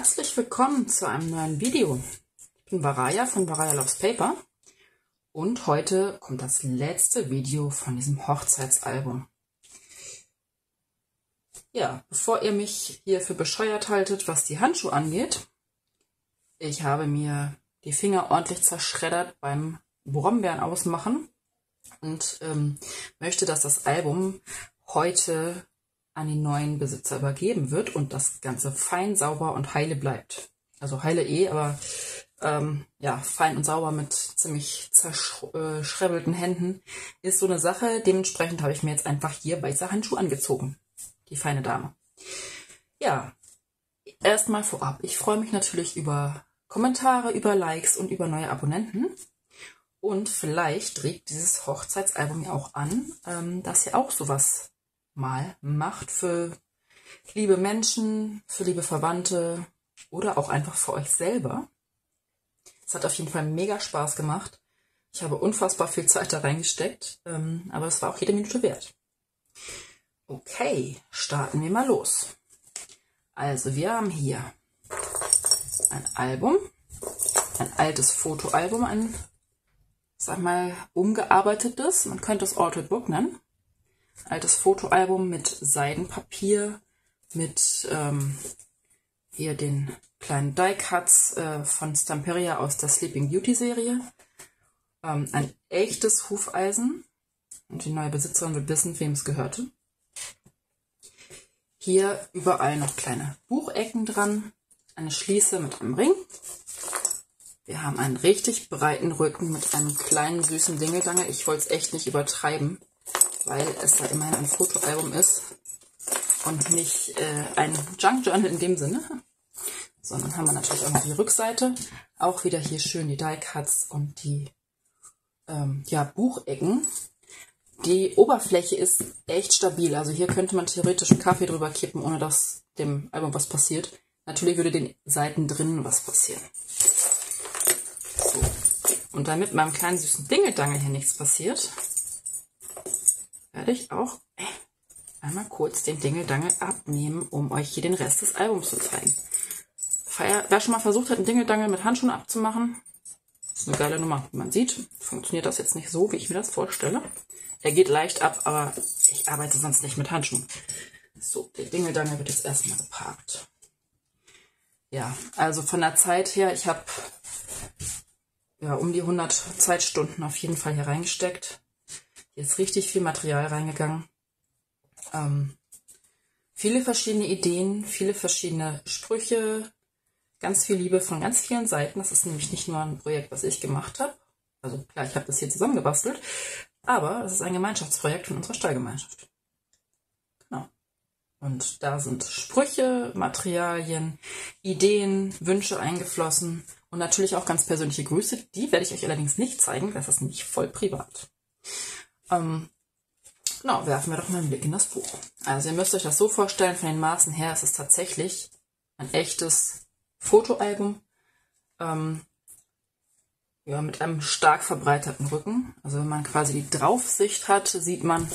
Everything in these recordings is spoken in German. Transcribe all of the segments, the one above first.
Herzlich willkommen zu einem neuen Video. Ich bin Varaya von Varaya Loves Paper und heute kommt das letzte Video von diesem Hochzeitsalbum. Ja, bevor ihr mich hier für bescheuert haltet, was die Handschuhe angeht, ich habe mir die Finger ordentlich zerschreddert beim Brombeeren ausmachen und möchte, dass das Album heute an den neuen Besitzer übergeben wird und das Ganze fein, sauber und heile bleibt. Also heile aber ja, fein und sauber mit ziemlich zerschrebbelten Händen ist so eine Sache. Dementsprechend habe ich mir jetzt einfach hier weiße Handschuhe angezogen. Die feine Dame. Ja, erstmal vorab. Ich freue mich natürlich über Kommentare, über Likes und über neue Abonnenten. Und vielleicht regt dieses Hochzeitsalbum ja auch an, dass ihr auch sowas mal macht für liebe Menschen, für liebe Verwandte oder auch einfach für euch selber. Es hat auf jeden Fall mega Spaß gemacht. Ich habe unfassbar viel Zeit da reingesteckt, aber es war auch jede Minute wert. Okay, starten wir mal los. Also wir haben hier ein Album, ein altes Fotoalbum, ein, sag mal, umgearbeitetes, man könnte es Altered Book nennen. Altes Fotoalbum mit Seidenpapier, mit hier den kleinen Die-Cuts von Stamperia aus der Sleeping Beauty Serie. Ein echtes Hufeisen. Und die neue Besitzerin wird wissen, wem es gehörte. Hier überall noch kleine Buchecken dran. Eine Schließe mit einem Ring. Wir haben einen richtig breiten Rücken mit einem kleinen süßen Dingeldangel. Ich wollte es echt nicht übertreiben, weil es ja immerhin ein Fotoalbum ist und nicht ein Junkjournal in dem Sinne. Sondern haben wir natürlich auch noch die Rückseite. Auch wieder hier schön die Die-Cuts und die ja, Buchecken. Die Oberfläche ist echt stabil. Also hier könnte man theoretisch einen Kaffee drüber kippen, ohne dass dem Album was passiert. Natürlich würde den Seiten drinnen was passieren. So. Und damit meinem kleinen süßen Dingeldangel hier nichts passiert, werde ich auch einmal kurz den Dingeldangel abnehmen, um euch hier den Rest des Albums zu zeigen. Wer schon mal versucht hat, einen Dingeldangel mit Handschuhen abzumachen, ist eine geile Nummer. Wie man sieht, funktioniert das jetzt nicht so, wie ich mir das vorstelle. Er geht leicht ab, aber ich arbeite sonst nicht mit Handschuhen. So, der Dingeldangel wird jetzt erstmal geparkt. Ja, also von der Zeit her, ich habe ja um die 100 Zeitstunden auf jeden Fall hier reingesteckt. Hier ist richtig viel Material reingegangen. Viele verschiedene Ideen, viele verschiedene Sprüche, ganz viel Liebe von ganz vielen Seiten. Das ist nämlich nicht nur ein Projekt, was ich gemacht habe. Also klar, ich habe das hier zusammengebastelt, aber es ist ein Gemeinschaftsprojekt von unserer Stallgemeinschaft. Genau. Und da sind Sprüche, Materialien, Ideen, Wünsche eingeflossen und natürlich auch ganz persönliche Grüße. Die werde ich euch allerdings nicht zeigen, das ist nämlich voll privat. Genau, werfen wir doch mal einen Blick in das Buch. Also ihr müsst euch das so vorstellen, von den Maßen her ist es tatsächlich ein echtes Fotoalbum ja, mit einem stark verbreiterten Rücken. Also wenn man quasi die Draufsicht hat, sieht man,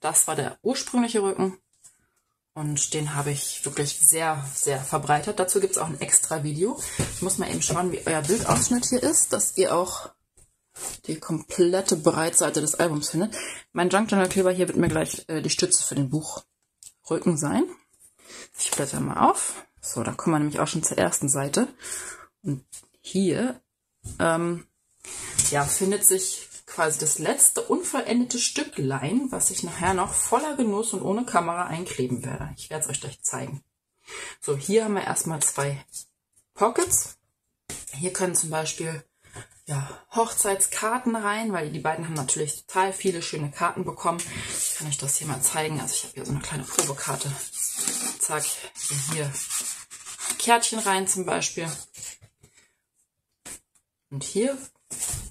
das war der ursprüngliche Rücken und den habe ich wirklich sehr, sehr verbreitert. Dazu gibt es auch ein extra Video. Ich muss mal eben schauen, wie euer Bildausschnitt hier ist, dass ihr auch die komplette Breitseite des Albums findet. Mein Junkjournal-Kleber hier wird mir gleich die Stütze für den Buchrücken sein. Ich blätter mal auf. So, da kommen wir nämlich auch schon zur ersten Seite. Und hier ja, findet sich quasi das letzte unvollendete Stücklein, was ich nachher noch voller Genuss und ohne Kamera einkleben werde. Ich werde es euch gleich zeigen. So, hier haben wir erstmal zwei Pockets. Hier können zum Beispiel ja, Hochzeitskarten rein, weil die beiden haben natürlich total viele schöne Karten bekommen. Ich kann euch das hier mal zeigen. Also ich habe hier so eine kleine Probekarte. Zack, hier Kärtchen rein zum Beispiel. Und hier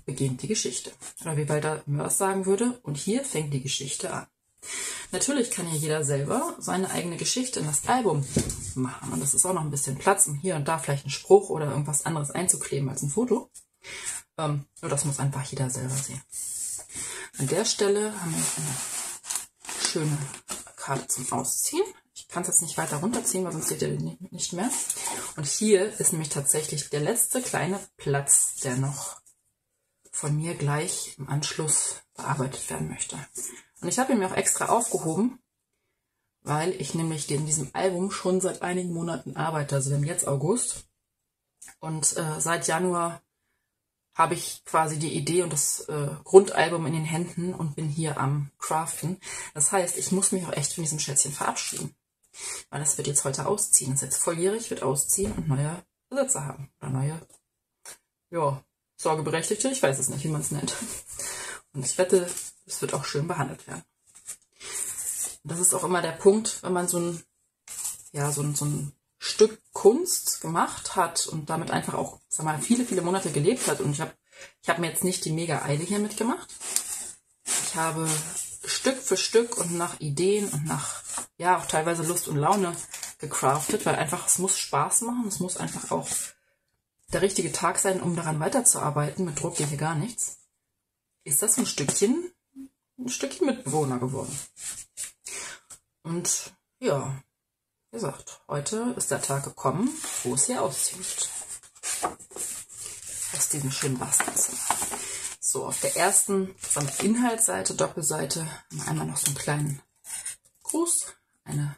beginnt die Geschichte. Oder wie Walter Mörs sagen würde, und hier fängt die Geschichte an. Natürlich kann ja jeder selber seine eigene Geschichte in das Album machen. Und das ist auch noch ein bisschen Platz, um hier und da vielleicht einen Spruch oder irgendwas anderes einzukleben als ein Foto. Nur das muss einfach jeder selber sehen. An der Stelle haben wir eine schöne Karte zum Ausziehen. Ich kann es jetzt nicht weiter runterziehen, weil sonst seht ihr die nicht mehr. Und Und hier ist nämlich tatsächlich der letzte kleine Platz, der noch von mir gleich im Anschluss bearbeitet werden möchte. Und ich habe ihn mir auch extra aufgehoben, weil ich nämlich in diesem Album schon seit einigen Monaten arbeite. Also wir haben jetzt August und seit Januar habe ich quasi die Idee und das Grundalbum in den Händen und bin hier am Craften. Das heißt, ich muss mich auch echt von diesem Schätzchen verabschieden, weil das wird jetzt heute ausziehen. Das ist jetzt volljährig, wird ausziehen und neue Besitzer haben. Oder neue, ja, Sorgeberechtigte, ich weiß es nicht, wie man es nennt. Und ich wette, es wird auch schön behandelt werden. Und das ist auch immer der Punkt, wenn man so ein Stück Kunst gemacht hat und damit einfach auch, sag mal, viele, viele Monate gelebt hat. Und ich hab mir jetzt nicht die mega Eile hier mitgemacht. Ich habe Stück für Stück und nach Ideen und nach, ja, auch teilweise Lust und Laune gecraftet, weil einfach, es muss Spaß machen, es muss einfach auch der richtige Tag sein, um daran weiterzuarbeiten. Mit Druck geht hier gar nichts. Ist das ein Stückchen Mitbewohner geworden. Und ja, wie gesagt, heute ist der Tag gekommen, wo es hier auszieht. Aus diesem schönen Bastelzimmer. So, auf der ersten Inhaltsseite, Doppelseite, einmal noch so einen kleinen Gruß, eine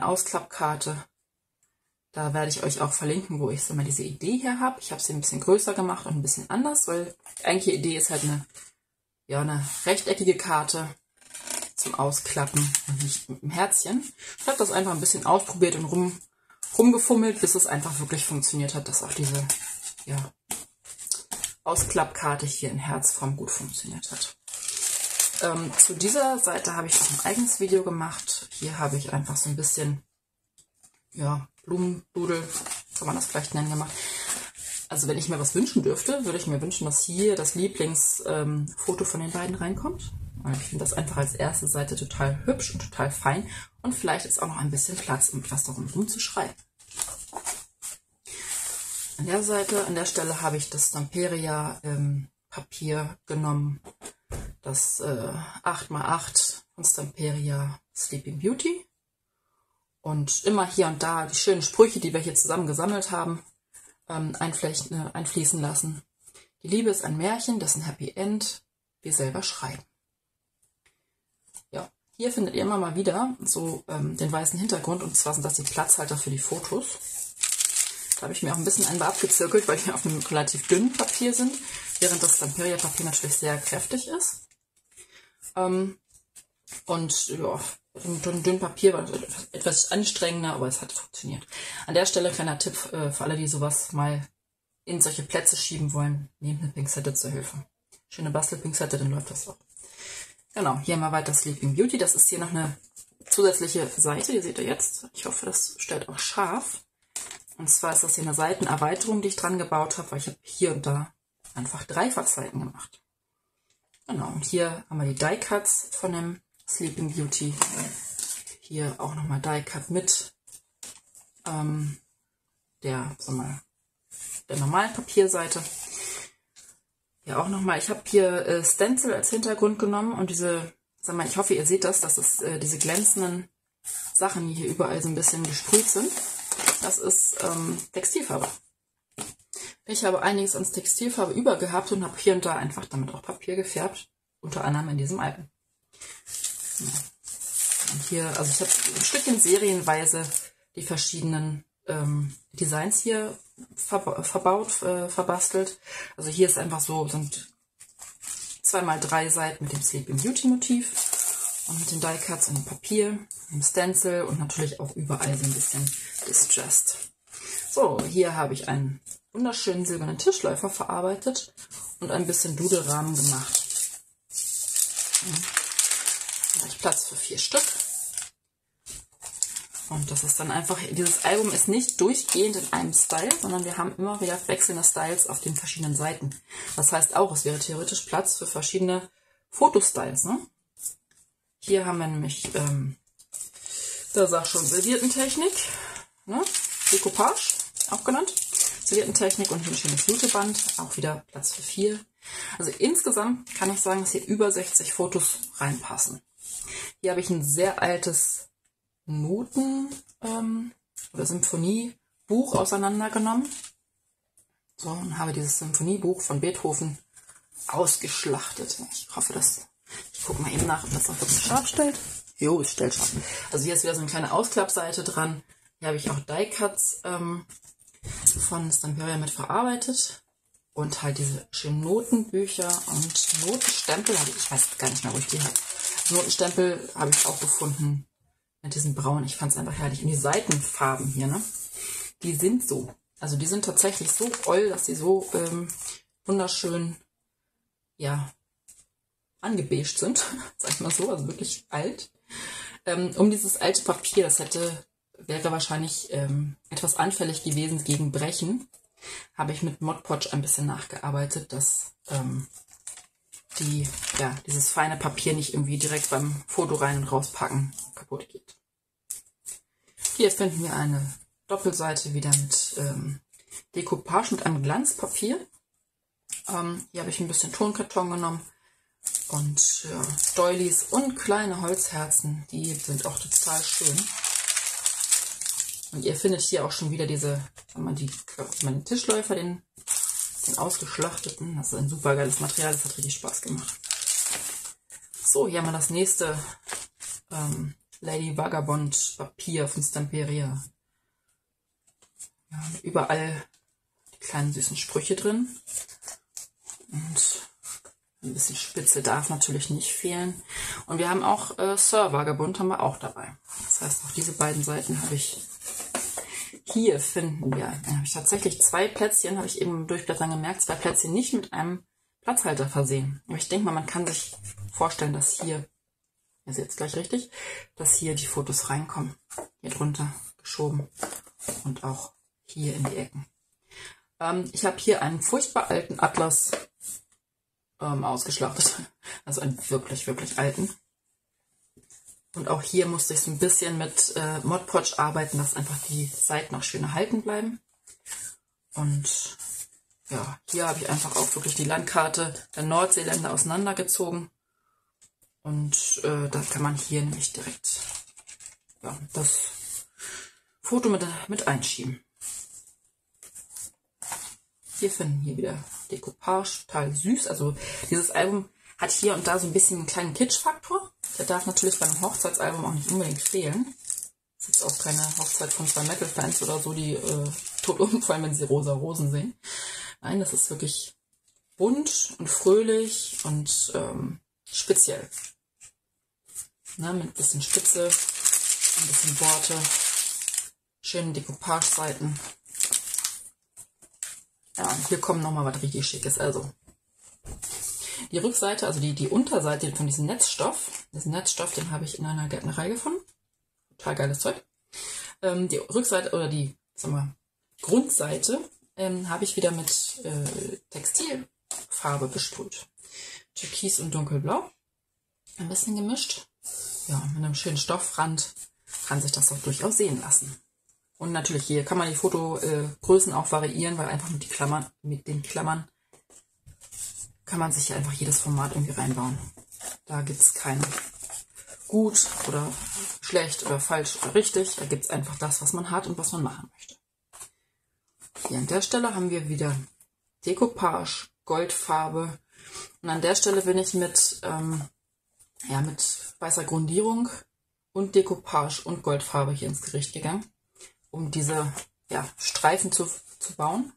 Ausklappkarte. Da werde ich euch auch verlinken, wo ich so mal diese Idee hier habe. Ich habe sie ein bisschen größer gemacht und ein bisschen anders, weil die eigentliche Idee ist halt eine rechteckige Karte zum Ausklappen und nicht mit dem Herzchen. Ich habe das einfach ein bisschen ausprobiert und rumgefummelt, bis es einfach wirklich funktioniert hat, dass auch diese, ja, Ausklappkarte hier in Herzform gut funktioniert hat. Zu dieser Seite habe ich auch ein eigenes Video gemacht. Hier habe ich einfach so ein bisschen, ja, Blumendudel, kann man das vielleicht nennen, gemacht. Also wenn ich mir was wünschen dürfte, würde ich mir wünschen, dass hier das Lieblingsfoto von den beiden reinkommt. Weil ich finde das einfach als erste Seite total hübsch und total fein. Und vielleicht ist auch noch ein bisschen Platz, um etwas darum rumzuschreiben. An der Seite, an der Stelle habe ich das Stamperia Papier genommen. Das 8x8 von Stamperia Sleeping Beauty. Und immer hier und da die schönen Sprüche, die wir hier zusammen gesammelt haben, einfließen lassen. Die Liebe ist ein Märchen, das ist ein Happy End. Wir selber schreiben. Ja, hier findet ihr immer mal wieder so den weißen Hintergrund. Und zwar sind das die Platzhalter für die Fotos. Da habe ich mir auch ein bisschen einmal abgezirkelt, weil die auf einem relativ dünnen Papier sind, während das Stamperia-Papier natürlich sehr kräftig ist. Und ja, mit einem dünnen Papier war es etwas anstrengender, aber es hat funktioniert. An der Stelle kleiner Tipp für alle, die sowas mal in solche Plätze schieben wollen, nehmt eine Pinzette zur Hilfe. Schöne Bastelpinzette, dann läuft das auch. Genau, hier mal weiter Sleeping Beauty. Das ist hier noch eine zusätzliche Seite, die seht ihr jetzt. Ich hoffe, das stellt auch scharf. Und zwar ist das hier eine Seitenerweiterung, die ich dran gebaut habe, weil ich habe hier und da einfach Dreifachseiten gemacht. Genau, und hier haben wir die Die-Cuts von dem Sleeping Beauty. Hier auch nochmal Die-Cut mit der normalen Papierseite. Hier auch nochmal, ich habe hier Stencil als Hintergrund genommen und diese, sag mal, ich hoffe, ihr seht das, dass es diese glänzenden Sachen, die hier überall so ein bisschen gesprüht sind, das ist Textilfarbe. Ich habe einiges an Textilfarbe übergehabt und habe hier und da einfach damit auch Papier gefärbt, unter anderem in diesem Album. Und hier, also ich habe ein Stückchen serienweise die verschiedenen Designs hier verbastelt. Also hier ist einfach so, sind 2x3 Seiten mit dem Sleeping Beauty Motiv und mit den Die-Cuts und dem Papier, dem Stencil und natürlich auch überall so ein bisschen Distressed. So, hier habe ich einen wunderschönen silbernen Tischläufer verarbeitet und ein bisschen Dudelrahmen gemacht. Da habe ich Platz für 4 Stück. Und das ist dann einfach, dieses Album ist nicht durchgehend in einem Style, sondern wir haben immer wieder wechselnde Styles auf den verschiedenen Seiten. Das heißt auch, es wäre theoretisch Platz für verschiedene Fotostyles. Ne? Hier haben wir nämlich, da sagt schon Serviertentechnik, ne? Decoupage, auch genannt. Serviertentechnik und hier ein schönes Bluteband, auch wieder Platz für 4. Also insgesamt kann ich sagen, dass hier über 60 Fotos reinpassen. Hier habe ich ein sehr altes Noten- oder Symphoniebuch Buch auseinandergenommen. So, und habe dieses Symphoniebuch von Beethoven ausgeschlachtet. Ich hoffe, dass... Ich gucke mal eben nach, ob das auch wirklich scharf stellt. Jo, es stellt scharf. Also hier ist wieder so eine kleine Ausklappseite dran. Hier habe ich auch Die-Cuts von Stamperia mit verarbeitet. Und halt diese schönen Notenbücher und Notenstempel habe ich, ich weiß gar nicht mehr, wo ich die habe. Notenstempel habe ich auch gefunden mit diesen braunen. Ich fand es einfach herrlich. Und die Seitenfarben hier, ne? Die sind so. Also die sind tatsächlich so oll, dass die so wunderschön, ja, angebeigt sind, sag ich mal so, also wirklich alt. Um dieses alte Papier, das wäre wahrscheinlich etwas anfällig gewesen gegen Brechen, habe ich mit Mod Podge ein bisschen nachgearbeitet, dass dieses feine Papier nicht irgendwie direkt beim Foto rein- und rauspacken kaputt geht. Hier finden wir eine Doppelseite wieder mit Decoupage mit einem Glanzpapier. Hier habe ich ein bisschen Tonkarton genommen. Und ja, Doilies und kleine Holzherzen, die sind auch total schön. Und ihr findet hier auch schon wieder diese, den Tischläufer, den ausgeschlachteten. Das ist ein super geiles Material, das hat richtig Spaß gemacht. So, hier haben wir das nächste Lady Vagabond Papier von Stamperia. Ja, überall die kleinen süßen Sprüche drin. Und ein bisschen Spitze darf natürlich nicht fehlen. Und wir haben auch Sir Vagabond haben wir auch dabei. Das heißt, auch diese beiden Seiten habe ich hier finden wir. Da habe ich tatsächlich zwei Plätzchen, habe ich eben im Durchblättern gemerkt, zwei Plätzchen nicht mit einem Platzhalter versehen. Aber ich denke mal, man kann sich vorstellen, dass hier, ihr seht es gleich richtig, dass hier die Fotos reinkommen. Hier drunter geschoben und auch hier in die Ecken. Ich habe hier einen furchtbar alten Atlas ausgeschlachtet. Also einen wirklich, wirklich alten. Und auch hier musste ich so ein bisschen mit Mod Podge arbeiten, dass einfach die Seiten noch schön erhalten bleiben. Und ja, hier habe ich einfach auch wirklich die Landkarte der Nordseeländer auseinandergezogen. Und da kann man hier nämlich direkt das Foto mit einschieben. Wir finden hier wieder Decoupage, total süß. Also dieses Album hat hier und da so ein bisschen einen kleinen Kitschfaktor. Der darf natürlich bei einem Hochzeitsalbum auch nicht unbedingt fehlen. Es gibt auch keine Hochzeit von zwei Metal-Fans oder so, die tot umfallen, wenn sie rosa Rosen sehen. Nein, das ist wirklich bunt und fröhlich und speziell. Na, mit ein bisschen Spitze, ein bisschen Worte, schönen Decoupage-Seiten. Ja, und hier kommt nochmal was richtig Schickes. Also die Rückseite, also die Unterseite von diesem Netzstoff, den habe ich in einer Gärtnerei gefunden. Total geiles Zeug. Die Rückseite oder die Grundseite habe ich wieder mit Textilfarbe besprüht. Türkis und dunkelblau. Ein bisschen gemischt. Ja, mit einem schönen Stoffrand kann sich das auch durchaus sehen lassen. Und natürlich hier kann man die Fotogrößen auch variieren, weil einfach mit den Klammern kann man sich einfach jedes Format irgendwie reinbauen. Da gibt es kein gut oder schlecht oder falsch oder richtig. Da gibt es einfach das, was man hat und was man machen möchte. Hier an der Stelle haben wir wieder Decoupage, Goldfarbe. Und an der Stelle bin ich mit weißer Grundierung und Decoupage und Goldfarbe hier ins Gericht gegangen, um diese Streifen zu bauen.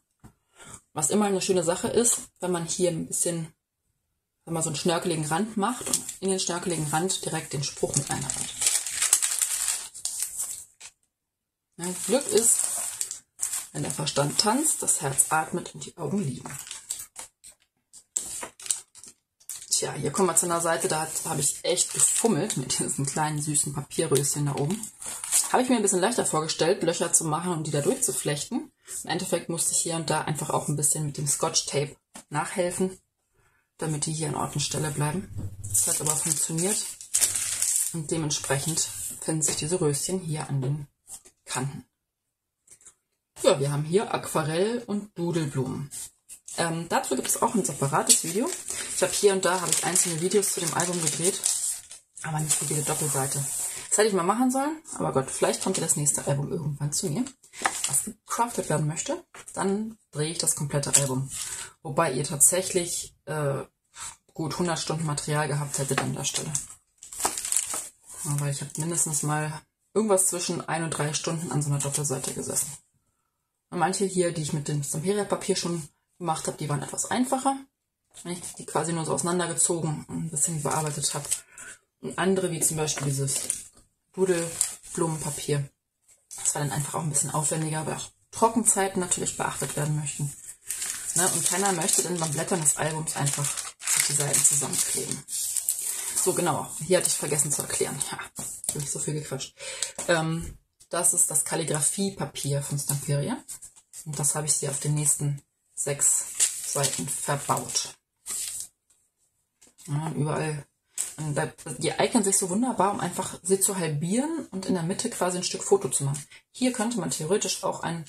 Was immer eine schöne Sache ist, wenn man hier ein bisschen, wenn man so einen schnörkeligen Rand macht und in den schnörkeligen Rand direkt den Spruch mit einarbeitet. Ja, Glück ist, wenn der Verstand tanzt, das Herz atmet und die Augen lieben. Tja, hier kommen wir zu einer Seite, da habe ich echt gefummelt mit diesen kleinen süßen Papierröschen da oben. Habe ich mir ein bisschen leichter vorgestellt, Löcher zu machen und die da durchzuflechten. Im Endeffekt musste ich hier und da einfach auch ein bisschen mit dem Scotch-Tape nachhelfen, damit die hier an Ort und Stelle bleiben. Das hat aber funktioniert und dementsprechend finden sich diese Röschen hier an den Kanten. Ja, wir haben hier Aquarell- und Dudelblumen. Dazu gibt es auch ein separates Video. Ich habe hier und da einzelne Videos zu dem Album gedreht, aber nicht für jede Doppelseite. Das hätte ich mal machen sollen. Aber Gott, vielleicht kommt ja das nächste Album irgendwann zu mir, was gecraftet werden möchte. Dann drehe ich das komplette Album. Wobei ihr tatsächlich gut 100 Stunden Material gehabt hättet an der Stelle. Aber ich habe mindestens mal irgendwas zwischen 1 und 3 Stunden an so einer Doppelseite gesessen. Und manche hier, die ich mit dem Stamperia-Papier schon gemacht habe, die waren etwas einfacher. Wenn ich die quasi nur so auseinandergezogen und ein bisschen bearbeitet habe. Und andere, wie zum Beispiel dieses Dudelblumenpapier, das war dann einfach auch ein bisschen aufwendiger, weil auch Trockenzeiten natürlich beachtet werden möchten. Ne? Und keiner möchte dann beim Blättern des Albums einfach die Seiten zusammenkleben. So, genau. Hier hatte ich vergessen zu erklären. Ja, habe ich so viel gequatscht. Das ist das Kalligraphiepapier von Stamperia. Und das habe ich hier auf den nächsten 6 Seiten verbaut. Ja, überall. Und die eignen sich so wunderbar, um einfach sie zu halbieren und in der Mitte quasi ein Stück Foto zu machen. Hier könnte man theoretisch auch ein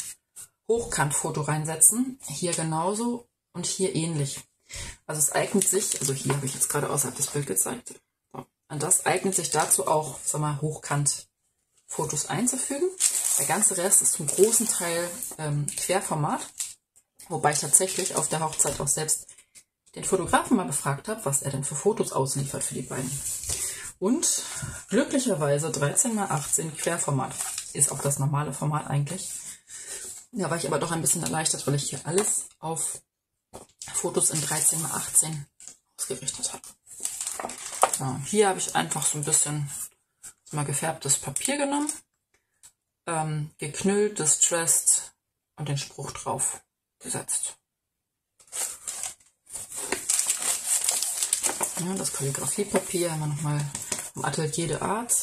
Hochkantfoto reinsetzen. Hier genauso und hier ähnlich. Also es eignet sich, also hier habe ich jetzt gerade außerhalb des Bildes gezeigt. Und das eignet sich dazu auch, sag mal, Hochkantfotos einzufügen. Der ganze Rest ist zum großen Teil Querformat. Wobei ich tatsächlich auf der Hochzeit auch selbst den Fotografen mal befragt habe, was er denn für Fotos ausliefert für die beiden. Und glücklicherweise 13×18 Querformat. Ist auch das normale Format eigentlich. Da war ich aber doch ein bisschen erleichtert, weil ich hier alles auf Fotos in 13×18 ausgerichtet habe. So, hier habe ich einfach so ein bisschen mal gefärbtes Papier genommen, geknüllt, distressed und den Spruch drauf gesetzt. Ja, das Kalligraphiepapier haben wir nochmal im Atelier de Art.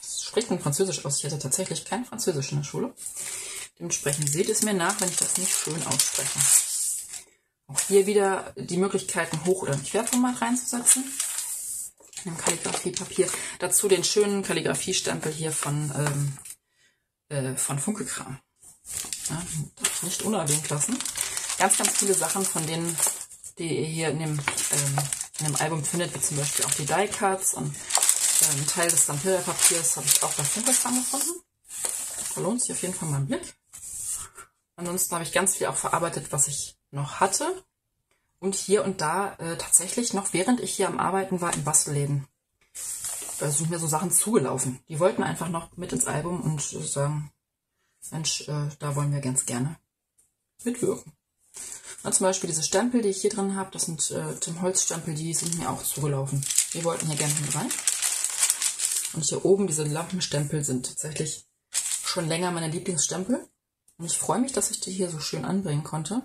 Das spricht nun Französisch aus. Ich hatte tatsächlich kein Französisch in der Schule. Dementsprechend seht es mir nach, wenn ich das nicht schön ausspreche. Auch hier wieder die Möglichkeiten, Hoch- oder Querformat reinzusetzen. In dem Kalligraphiepapier. Dazu den schönen Kalligraphiestempel hier von Funke-Kram. Ja, darf ich nicht unerwähnt lassen. Ganz, ganz viele Sachen von denen, die ihr hier in dem Album findet, wie zum Beispiel auch die Die-Cards und einen Teil des Stamperia-Papiers habe ich auch bei Funke-Kram gefunden. Da lohnt sich auf jeden Fall mal ein Blick. Ansonsten habe ich ganz viel auch verarbeitet, was ich noch hatte. Und hier und da tatsächlich noch, während ich hier am Arbeiten war, in Bastelläden. Da sind mir so Sachen zugelaufen. Die wollten einfach noch mit ins Album und sagen, Mensch, da wollen wir ganz gerne mitwirken. Und zum Beispiel diese Stempel, die ich hier drin habe, das sind Tim Holz-Stempel, die sind mir auch zugelaufen. Die wollten hier gerne mit rein. Und hier oben diese Lampenstempel sind tatsächlich schon länger meine Lieblingsstempel. Und ich freue mich, dass ich die hier so schön anbringen konnte,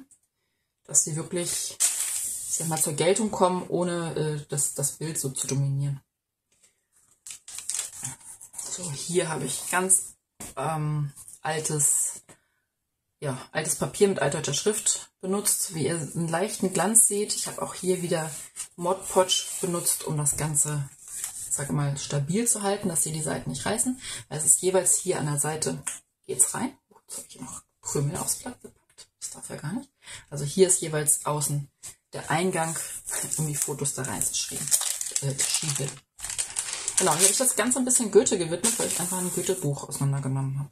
dass sie wirklich, ich sag mal, zur Geltung kommen, ohne das Bild so zu dominieren. So, hier habe ich ganz altes Papier mit altdeutscher Schrift benutzt, wie ihr einen leichten Glanz seht. Ich habe auch hier wieder Mod Podge benutzt, um das Ganze, sag mal, stabil zu halten, dass sie die Seiten nicht reißen. Es ist jeweils hier an der Seite, geht's rein. Jetzt habe ich hier noch Krümel aufs Blatt gepackt. Das darf ja gar nicht. Also hier ist jeweils außen der Eingang, um die Fotos da reinzuschieben. Genau, hier habe ich das Ganze ein bisschen Goethe gewidmet, weil ich einfach ein Goethe-Buch auseinandergenommen habe.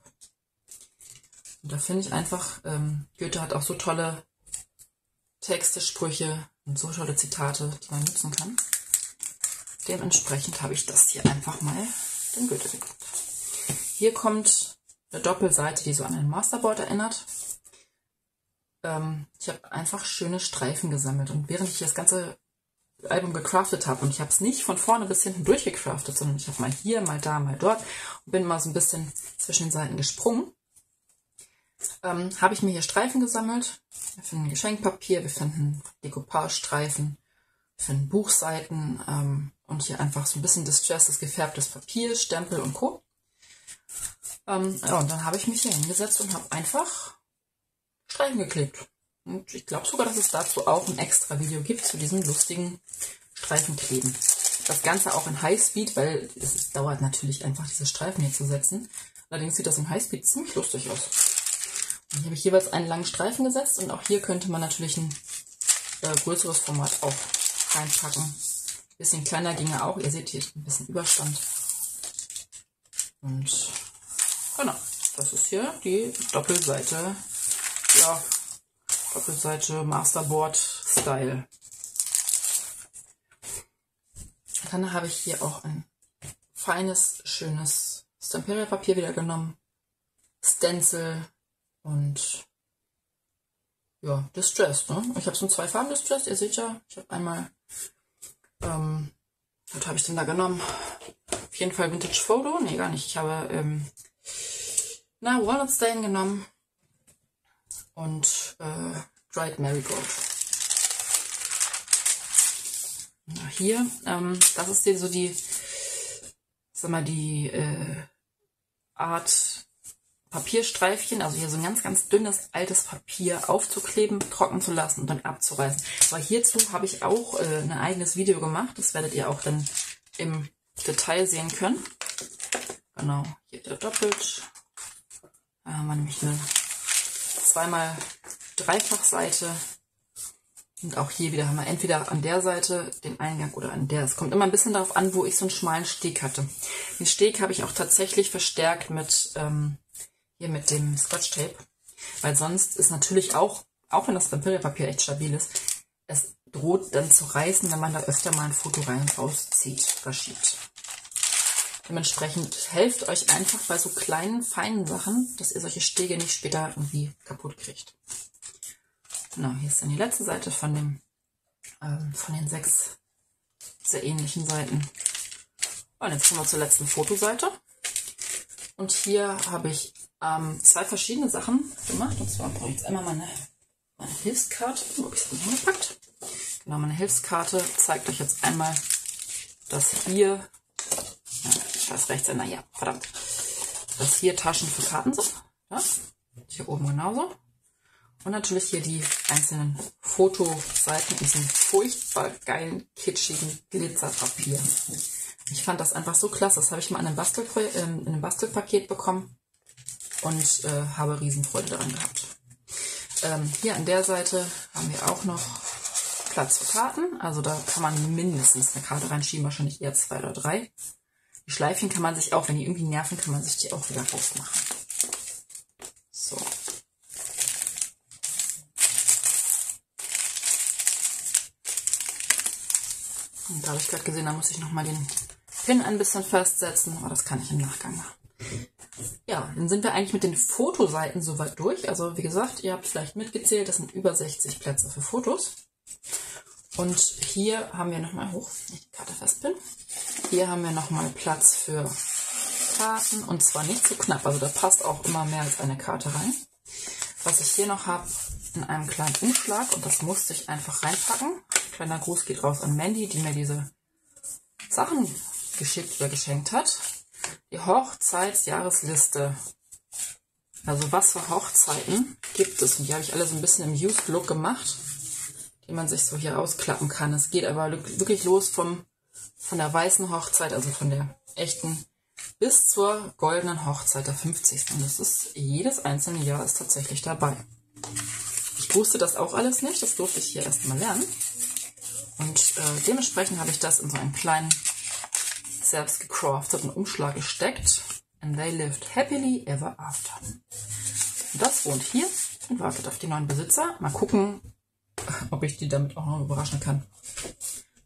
Und da finde ich einfach, Goethe hat auch so tolle Texte, Sprüche und so tolle Zitate, die man nutzen kann. Dementsprechend habe ich das hier einfach mal den Goethe gewidmet. Hier kommt eine Doppelseite, die so an ein Masterboard erinnert. Ich habe einfach schöne Streifen gesammelt. Und während ich das ganze Album gecraftet habe, und ich habe es nicht von vorne bis hinten durchgecraftet, sondern ich habe mal hier, mal da, mal dort und bin mal so ein bisschen zwischen den Seiten gesprungen, habe ich mir hier Streifen gesammelt. Wir finden Geschenkpapier, wir finden Decoupage-Streifen, wir finden Buchseiten und hier einfach so ein bisschen distresstes, gefärbtes Papier, Stempel und Co. Und dann habe ich mich hier hingesetzt und habe einfach Streifen geklebt. Und ich glaube sogar, dass es dazu auch ein extra Video gibt, zu diesem lustigen Streifenkleben. Das Ganze auch in Highspeed, weil es dauert natürlich einfach, diese Streifen hier zu setzen. Allerdings sieht das in Highspeed ziemlich lustig aus. Und hier habe ich jeweils einen langen Streifen gesetzt und auch hier könnte man natürlich ein größeres Format auch reinpacken. Ein bisschen kleiner ginge auch. Ihr seht hier ein bisschen Überstand. Und genau, das ist hier die Doppelseite. Ja, Doppelseite Masterboard Style. Dann habe ich hier auch ein feines, schönes Stamperia Papier wieder genommen. Stencil und ja, Distress. Ne? Ich habe so zwei Farben Distress, ihr seht ja, ich habe einmal, was habe ich denn da genommen? Auf jeden Fall Vintage Photo, nee gar nicht, ich habe Walnut Stain genommen und Dried Marigold. Na, hier, das ist hier so die, sag mal, die Art Papierstreifchen, also hier so ein ganz, ganz dünnes, altes Papier aufzukleben, trocken zu lassen und dann abzureißen. Aber hierzu habe ich auch ein eigenes Video gemacht, das werdet ihr auch dann im Detail sehen können. Genau, hier der doppelt. Da haben wir nämlich eine 2x3-Fachseite. Und auch hier wieder haben wir entweder an der Seite den Eingang oder an der. Es kommt immer ein bisschen darauf an, wo ich so einen schmalen Steg hatte. Den Steg habe ich auch tatsächlich verstärkt mit, hier mit dem Scotch-Tape. Weil sonst ist natürlich auch wenn das Stamperia-Papier echt stabil ist, es droht dann zu reißen, wenn man da öfter mal ein Foto rein und rauszieht, verschiebt. Dementsprechend helft euch einfach bei so kleinen, feinen Sachen, dass ihr solche Stege nicht später irgendwie kaputt kriegt. Genau, hier ist dann die letzte Seite von dem, von den 6 sehr ähnlichen Seiten. Und jetzt kommen wir zur letzten Fotoseite. Und hier habe ich zwei verschiedene Sachen gemacht. Und zwar brauche ich jetzt einmal meine Hilfskarte. Wo habe ich es denn hingepackt? Genau, meine Hilfskarte zeigt euch jetzt einmal, dass hier, da ist rechts einer, ja, verdammt, dass hier Taschen für Karten sind. Ja, hier oben genauso. Und natürlich hier die einzelnen Fotoseiten in diesem furchtbar geilen, kitschigen Glitzerpapier. Ich fand das einfach so klasse. Das habe ich mal in einem Bastelpaket bekommen und habe Riesenfreude daran gehabt. Hier an der Seite haben wir auch noch Platz für Karten. Also da kann man mindestens eine Karte reinschieben, wahrscheinlich eher 2 oder 3. Die Schleifchen kann man sich auch, wenn die irgendwie nerven, kann man sich die auch wieder rausmachen. So. Und da habe ich gerade gesehen, da muss ich nochmal den Pin ein bisschen festsetzen, aber das kann ich im Nachgang machen. Ja, dann sind wir eigentlich mit den Fotoseiten soweit durch. Also wie gesagt, ihr habt vielleicht mitgezählt, das sind über 60 Plätze für Fotos. Und hier haben wir nochmal, hoch, wenn ich die Karte fest bin, hier haben wir nochmal Platz für Karten und zwar nicht zu knapp, also da passt auch immer mehr als eine Karte rein. Was ich hier noch habe, in einem kleinen Umschlag und das musste ich einfach reinpacken. Kleiner Gruß geht raus an Mandy, die mir diese Sachen geschickt oder geschenkt hat. Die Hochzeitsjahresliste. Also was für Hochzeiten gibt es? Und die habe ich alle so ein bisschen im Used Look gemacht, die man sich so hier ausklappen kann. Es geht aber wirklich los von der weißen Hochzeit, also von der echten, bis zur goldenen Hochzeit, der 50. Und das ist, jedes einzelne Jahr ist tatsächlich dabei. Ich wusste das auch alles nicht, das durfte ich hier erstmal lernen. Und dementsprechend habe ich das in so einen kleinen, selbst gecrafteten Umschlag gesteckt. And they lived happily ever after. Und das wohnt hier und wartet auf die neuen Besitzer. Mal gucken, ob ich die damit auch noch überraschen kann,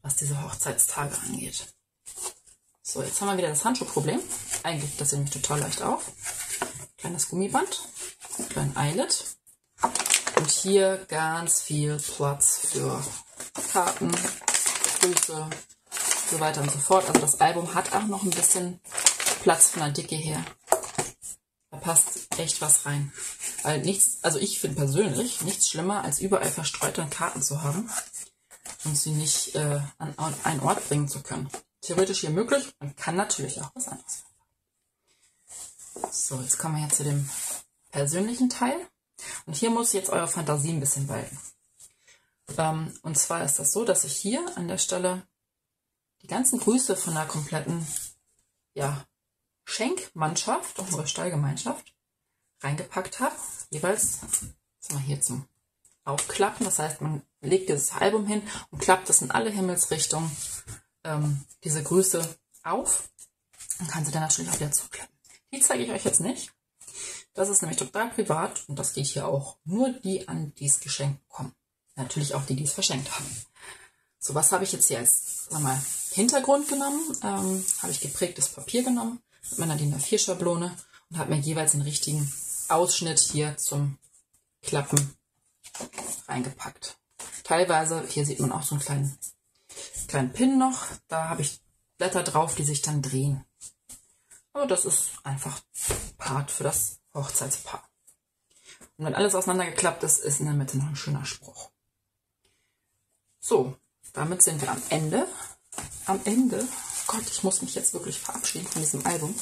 was diese Hochzeitstage angeht. So, jetzt haben wir wieder das Handschuhproblem. Eigentlich, das sieht mich total leicht auf. Kleines Gummiband, kleinen Eyelet. Und hier ganz viel Platz für Karten, Grüße, so weiter und so fort. Also das Album hat auch noch ein bisschen Platz von der Dicke her. Da passt echt was rein. Weil nichts, also ich finde persönlich nichts schlimmer, als überall verstreute Karten zu haben und sie nicht an einen Ort bringen zu können. Theoretisch hier möglich, man kann natürlich auch was anderes machen. So, jetzt kommen wir jetzt zu dem persönlichen Teil. Und hier muss jetzt eure Fantasie ein bisschen walten. Und zwar ist das so, dass ich hier an der Stelle die ganzen Grüße von der kompletten, ja, Schenkmannschaft, unsere Stallgemeinschaft, reingepackt habe. Jeweils mal hier zum Aufklappen. Das heißt, man legt dieses Album hin und klappt es in alle Himmelsrichtungen, diese Grüße auf und kann sie dann natürlich auch wieder zuklappen. Die zeige ich euch jetzt nicht. Das ist nämlich total privat und das geht hier auch. Nur die, an die es geschenkt kommen. Natürlich auch die, die es verschenkt haben. So, was habe ich jetzt hier als, sag mal, Hintergrund genommen? Habe ich geprägtes Papier genommen mit meiner DIN A4 Schablone und habe mir jeweils den richtigen Ausschnitt hier zum Klappen reingepackt. Teilweise, hier sieht man auch so einen kleinen Pin noch, da habe ich Blätter drauf, die sich dann drehen. Aber das ist einfach Part für das Hochzeitspaar. Und wenn alles auseinandergeklappt ist, ist in der Mitte noch ein schöner Spruch. So, damit sind wir am Ende. Am Ende, oh Gott, ich muss mich jetzt wirklich verabschieden von diesem Album.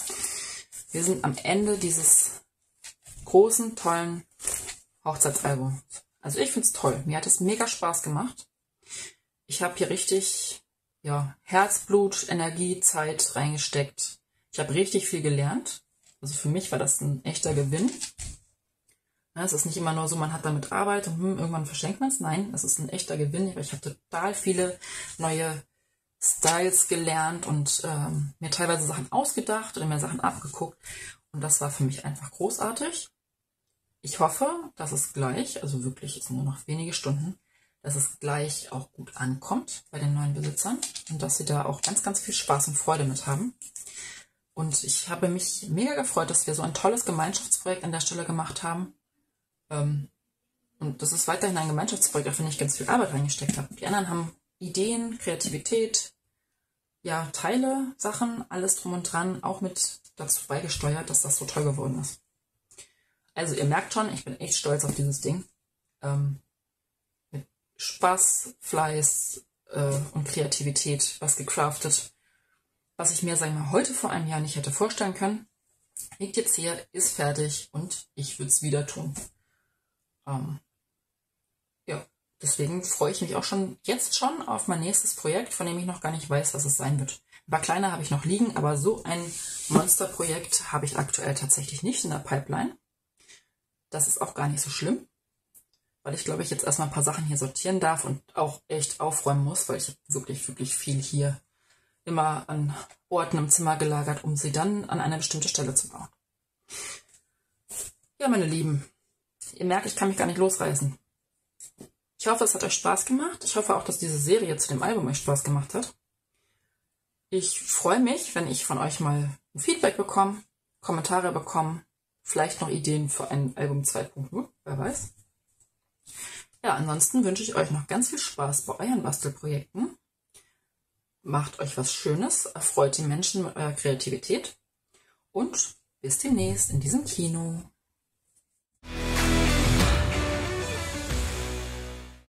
Wir sind am Ende dieses großen, tollen Hochzeitsalbums. Also ich finde es toll. Mir hat es mega Spaß gemacht. Ich habe hier richtig Herzblut, Energie, Zeit reingesteckt. Ich habe richtig viel gelernt. Also für mich war das ein echter Gewinn. Es ist nicht immer nur so, man hat damit Arbeit und irgendwann verschenkt man es. Nein, es ist ein echter Gewinn. Ich habe total viele neue Styles gelernt und mir teilweise Sachen ausgedacht oder mir Sachen abgeguckt. Und das war für mich einfach großartig. Ich hoffe, dass es gleich, also wirklich jetzt nur noch wenige Stunden, dass es gleich auch gut ankommt bei den neuen Besitzern und dass sie da auch ganz, ganz viel Spaß und Freude mit haben. Und ich habe mich mega gefreut, dass wir so ein tolles Gemeinschaftsprojekt an der Stelle gemacht haben. Und das ist weiterhin ein Gemeinschaftsprojekt, auch wenn ich ganz viel Arbeit reingesteckt habe. Die anderen haben Ideen, Kreativität, ja, Teile, Sachen, alles drum und dran, auch mit dazu beigesteuert, dass das so toll geworden ist. Also ihr merkt schon, ich bin echt stolz auf dieses Ding. Mit Spaß, Fleiß und Kreativität, was gecraftet, was ich mir, sagen wir mal, heute vor einem Jahr nicht hätte vorstellen können, liegt jetzt hier, ist fertig und ich würde es wieder tun. Ja, deswegen freue ich mich auch schon jetzt schon auf mein nächstes Projekt, von dem ich noch gar nicht weiß, was es sein wird. Ein paar kleine habe ich noch liegen, aber so ein Monsterprojekt habe ich aktuell tatsächlich nicht in der Pipeline. Das ist auch gar nicht so schlimm, weil ich glaube, ich jetzt erstmal ein paar Sachen hier sortieren darf und auch echt aufräumen muss, weil ich wirklich, wirklich viel hier immer an Orten im Zimmer gelagert, um sie dann an eine bestimmte Stelle zu bauen. Ja, meine Lieben, ihr merkt, ich kann mich gar nicht losreißen. Ich hoffe, es hat euch Spaß gemacht. Ich hoffe auch, dass diese Serie zu dem Album euch Spaß gemacht hat. Ich freue mich, wenn ich von euch mal ein Feedback bekomme, Kommentare bekomme, vielleicht noch Ideen für ein Album 2.0, wer weiß. Ja, ansonsten wünsche ich euch noch ganz viel Spaß bei euren Bastelprojekten. Macht euch was Schönes, erfreut die Menschen mit eurer Kreativität und bis demnächst in diesem Kino.